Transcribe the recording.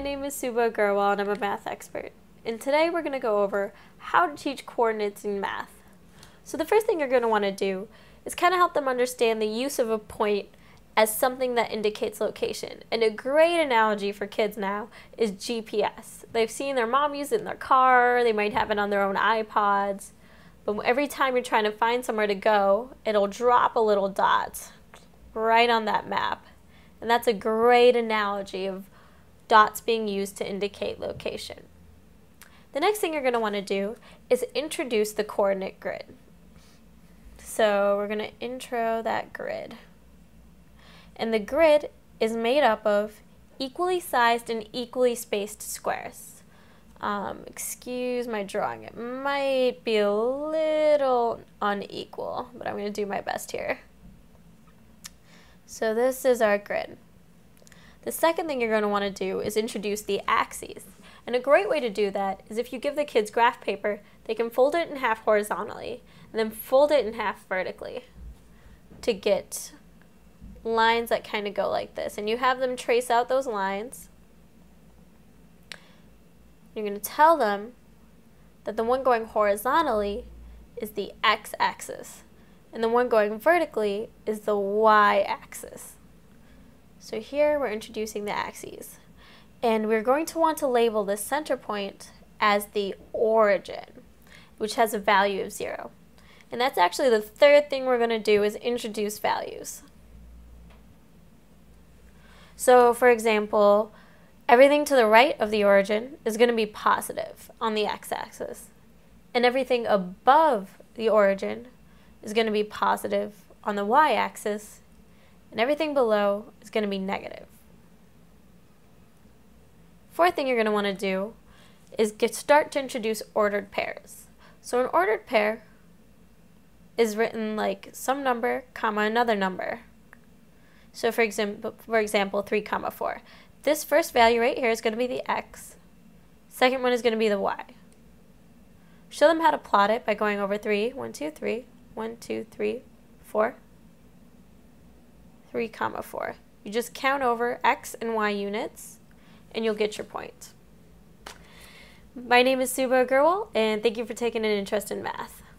My name is Subhah Agarwal and I'm a math expert. And today we're going to go over how to teach coordinates in math. So the first thing you're going to want to do is kind of help them understand the use of a point as something that indicates location. And a great analogy for kids now is GPS. They've seen their mom use it in their car, they might have it on their own iPods, but every time you're trying to find somewhere to go, it'll drop a little dot right on that map. And that's a great analogy of dots being used to indicate location. The next thing you're going to want to do is introduce the coordinate grid. So we're going to intro that grid. And the grid is made up of equally sized and equally spaced squares. Excuse my drawing, it might be a little unequal, but I'm going to do my best here. So this is our grid. The second thing you're going to want to do is introduce the axes. And a great way to do that is if you give the kids graph paper, they can fold it in half horizontally and then fold it in half vertically to get lines that kind of go like this, and you have them trace out those lines. You're going to tell them that the one going horizontally is the x-axis and the one going vertically is the y-axis. So here we're introducing the axes, and we're going to want to label the center point as the origin, which has a value of 0. And that's actually the third thing we're going to do, is introduce values. So for example, everything to the right of the origin is going to be positive on the x-axis, and everything above the origin is going to be positive on the y-axis, and everything below is going to be negative. Fourth thing you're going to want to do is start to introduce ordered pairs. So an ordered pair is written like some number, comma, another number. So for example, 3, comma, 4. This first value right here is going to be the x. Second one is going to be the y. Show them how to plot it by going over 3, 1, 2, 3, 1, 2, 3, 4, 3, comma, 4. You just count over x and y units and you'll get your point. My name is Subhah Agarwal, and thank you for taking an interest in math.